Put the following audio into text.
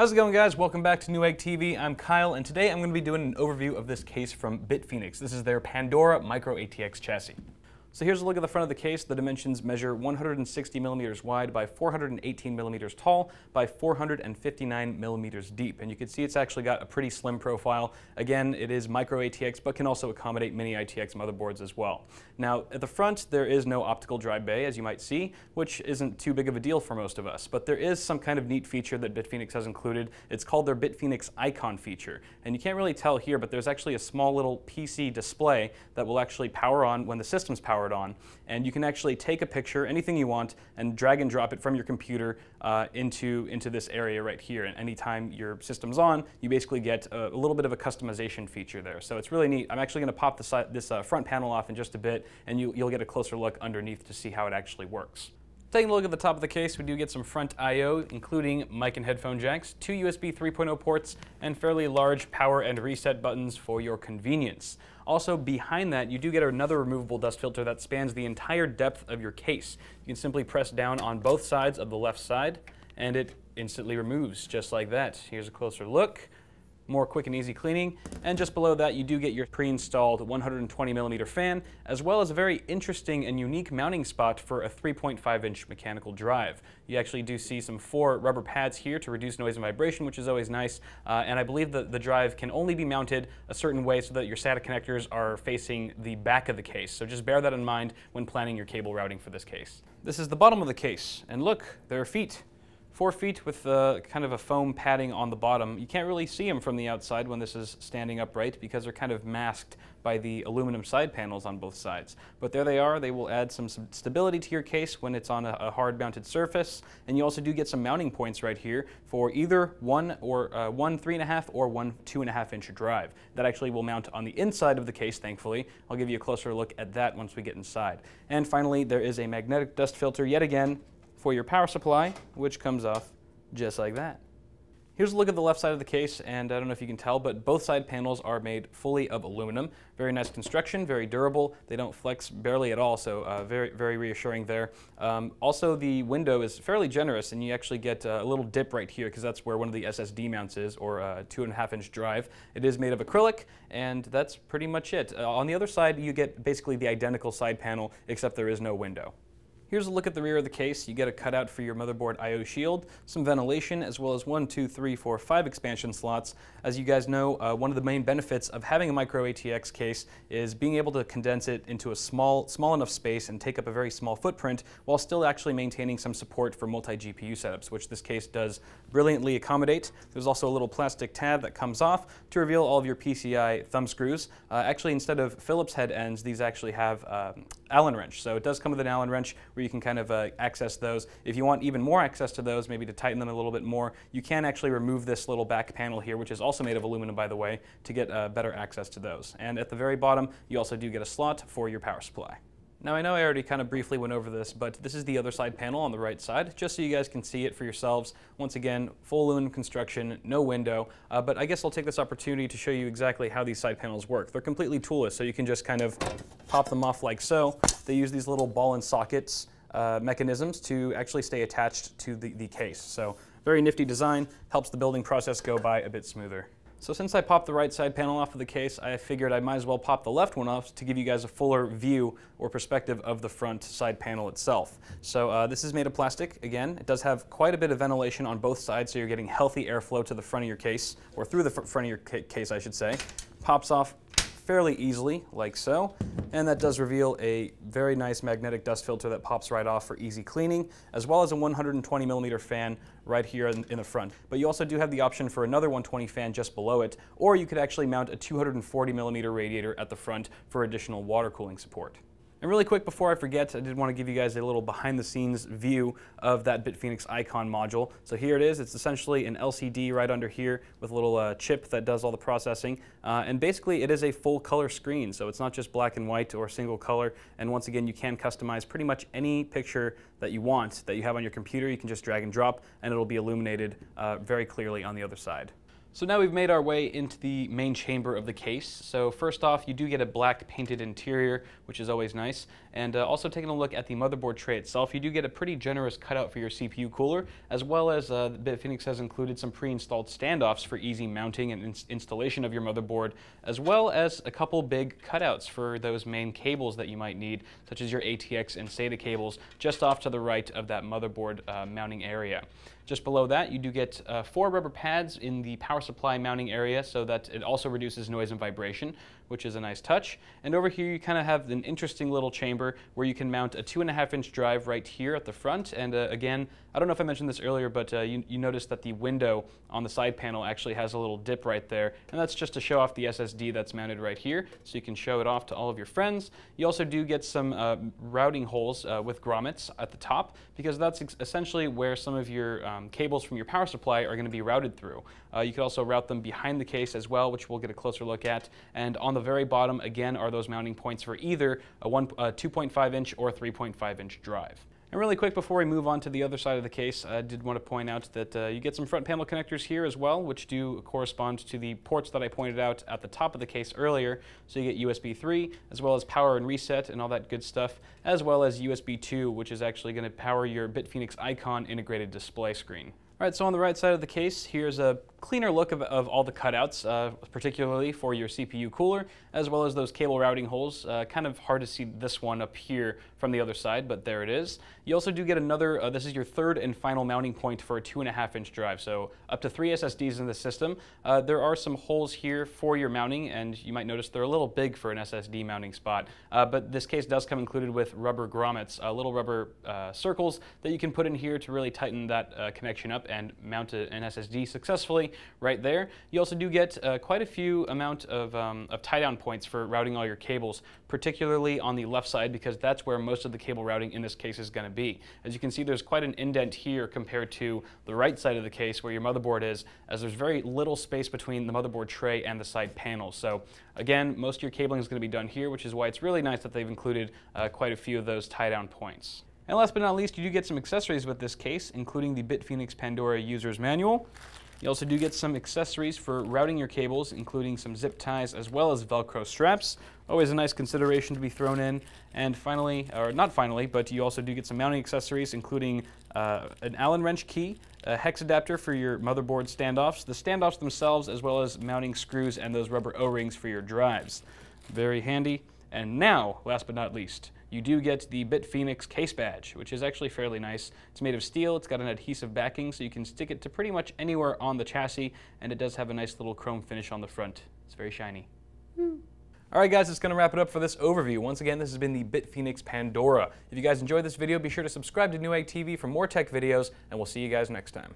How's it going, guys? Welcome back to Newegg TV. I'm Kyle, and today I'm going to be doing an overview of this case from Bitfenix. This is their Pandora micro ATX chassis. So here's a look at the front of the case. The dimensions measure 160 millimeters wide by 418 millimeters tall by 459 millimeters deep. And you can see it's actually got a pretty slim profile. Again, it is micro ATX, but can also accommodate mini-ITX motherboards as well. Now, at the front, there is no optical drive bay, as you might see, which isn't too big of a deal for most of us. But there is some kind of neat feature that Bitfenix has included. It's called their Bitfenix Icon feature. And you can't really tell here, but there's actually a small little PC display that will actually power on when the system's powered on, and you can actually take a picture, anything you want, and drag and drop it from your computer into this area right here. And anytime your system's on, you basically get a little bit of a customization feature there. So it's really neat. I'm actually going to pop this front panel off in just a bit, and you'll get a closer look underneath to see how it actually works. Taking a look at the top of the case, we do get some front I/O, including mic and headphone jacks, two USB 3.0 ports, and fairly large power and reset buttons for your convenience. Also, behind that, you do get another removable dust filter that spans the entire depth of your case. You can simply press down on both sides of the left side, and it instantly removes, just like that. Here's a closer look. More quick and easy cleaning. And just below that, you do get your pre-installed 120 millimeter fan, as well as a very interesting and unique mounting spot for a 3.5 inch mechanical drive. You actually do see some four rubber pads here to reduce noise and vibration, which is always nice. And I believe that the drive can only be mounted a certain way so that your SATA connectors are facing the back of the case. So just bear that in mind when planning your cable routing for this case. This is the bottom of the case, and look, there are feet. 4 feet with kind of a foam padding on the bottom. You can't really see them from the outside when this is standing upright because they're kind of masked by the aluminum side panels on both sides. But there they are. They will add some stability to your case when it's on a hard mounted surface. And you also do get some mounting points right here for either one 3.5 or 1 2.5 inch drive. That actually will mount on the inside of the case, thankfully. I'll give you a closer look at that once we get inside. And finally, there is a magnetic dust filter yet again for your power supply, which comes off just like that. Here's a look at the left side of the case, and I don't know if you can tell, but both side panels are made fully of aluminum. Very nice construction, very durable. They don't flex barely at all, so very, very reassuring there. Also, the window is fairly generous, and you actually get a little dip right here because that's where one of the SSD mounts is, or a 2.5 inch drive. It is made of acrylic, and that's pretty much it. On the other side, you get basically the identical side panel, except there is no window. Here's a look at the rear of the case. You get a cutout for your motherboard I/O shield, some ventilation, as well as 1, 2, 3, 4, 5 expansion slots. As you guys know, one of the main benefits of having a micro ATX case is being able to condense it into a small enough space and take up a very small footprint while still actually maintaining some support for multi-GPU setups, which this case does brilliantly accommodate. There's also a little plastic tab that comes off to reveal all of your PCI thumb screws. Actually, instead of Phillips head ends, these actually have Allen wrench. So it does come with an Allen wrench, you can kind of access those. If you want even more access to those, maybe to tighten them a little bit more, you can actually remove this little back panel here, which is also made of aluminum, by the way, to get better access to those. And at the very bottom, you also do get a slot for your power supply. Now, I know I already kind of briefly went over this, but this is the other side panel on the right side, just so you guys can see it for yourselves. Once again, full aluminum construction, no window, but I guess I'll take this opportunity to show you exactly how these side panels work. They're completely toolless, so you can just kind of pop them off like so. They use these little ball and sockets mechanisms to actually stay attached to the case. So very nifty design, helps the building process go by a bit smoother. So since I popped the right side panel off of the case, I figured I might as well pop the left one off to give you guys a fuller view or perspective of the front side panel itself. So this is made of plastic. Again, it does have quite a bit of ventilation on both sides, so you're getting healthy airflow to the front of your case, or through the front of your case, I should say. Pops off fairly easily, like so. And that does reveal a very nice magnetic dust filter that pops right off for easy cleaning, as well as a 120 millimeter fan right here in the front. But you also do have the option for another 120 fan just below it, or you could actually mount a 240 millimeter radiator at the front for additional water cooling support. And really quick before I forget, I did want to give you guys a little behind the scenes view of that Bitfenix Icon module. So here it is. It's essentially an LCD right under here with a little chip that does all the processing. And basically it is a full color screen. So it's not just black and white or single color. And once again, you can customize pretty much any picture that you want that you have on your computer. You can just drag and drop and it'll be illuminated very clearly on the other side. So now we've made our way into the main chamber of the case. So first off, you do get a black painted interior, which is always nice. And also taking a look at the motherboard tray itself, you do get a pretty generous cutout for your CPU cooler, as well as Bitfenix has included some pre-installed standoffs for easy mounting and installation of your motherboard, as well as a couple big cutouts for those main cables that you might need, such as your ATX and SATA cables, just off to the right of that motherboard mounting area. Just below that, you do get four rubber pads in the power supply mounting area so that it also reduces noise and vibration, which is a nice touch. And over here, you kind of have an interesting little chamber where you can mount a 2.5-inch drive right here at the front. And again, I don't know if I mentioned this earlier, but you notice that the window on the side panel actually has a little dip right there. And that's just to show off the SSD that's mounted right here, so you can show it off to all of your friends. You also do get some routing holes with grommets at the top, because that's essentially where some of your cables from your power supply are going to be routed through. You could also route them behind the case as well, which we'll get a closer look at. And on the very bottom, again, are those mounting points for either a 2.5-inch or 3.5-inch drive. And really quick before we move on to the other side of the case, I did want to point out that you get some front panel connectors here as well, which do correspond to the ports that I pointed out at the top of the case earlier. So you get USB 3, as well as power and reset and all that good stuff, as well as USB 2, which is actually going to power your Bitfenix Icon integrated display screen. All right, so on the right side of the case, here's a cleaner look of all the cutouts, particularly for your CPU cooler, as well as those cable routing holes. Kind of hard to see this one up here from the other side, but there it is. You also do get another, this is your third and final mounting point for a 2.5-inch drive, so up to 3 SSDs in the system. There are some holes here for your mounting, and you might notice they're a little big for an SSD mounting spot, but this case does come included with rubber grommets, little rubber circles that you can put in here to really tighten that connection up and mount an SSD successfully right there. You also do get quite a few amount of tie-down points for routing all your cables, particularly on the left side, because that's where most of the cable routing in this case is going to be. As you can see, there's quite an indent here compared to the right side of the case where your motherboard is, as there's very little space between the motherboard tray and the side panel. So again, most of your cabling is going to be done here, which is why it's really nice that they've included quite a few of those tie-down points. And last but not least, you do get some accessories with this case, including the Bitfenix Pandora User's Manual. You also do get some accessories for routing your cables, including some zip ties as well as Velcro straps. Always a nice consideration to be thrown in. And finally, or not finally, but you also do get some mounting accessories, including an Allen wrench key, a hex adapter for your motherboard standoffs, the standoffs themselves, as well as mounting screws and those rubber O-rings for your drives. Very handy. And now, last but not least, you do get the Bitfenix case badge, which is actually fairly nice. It's made of steel, it's got an adhesive backing, so you can stick it to pretty much anywhere on the chassis, and it does have a nice little chrome finish on the front. It's very shiny. All right, guys, that's going to wrap it up for this overview. Once again, this has been the Bitfenix Pandora. If you guys enjoyed this video, be sure to subscribe to Newegg TV for more tech videos, and we'll see you guys next time.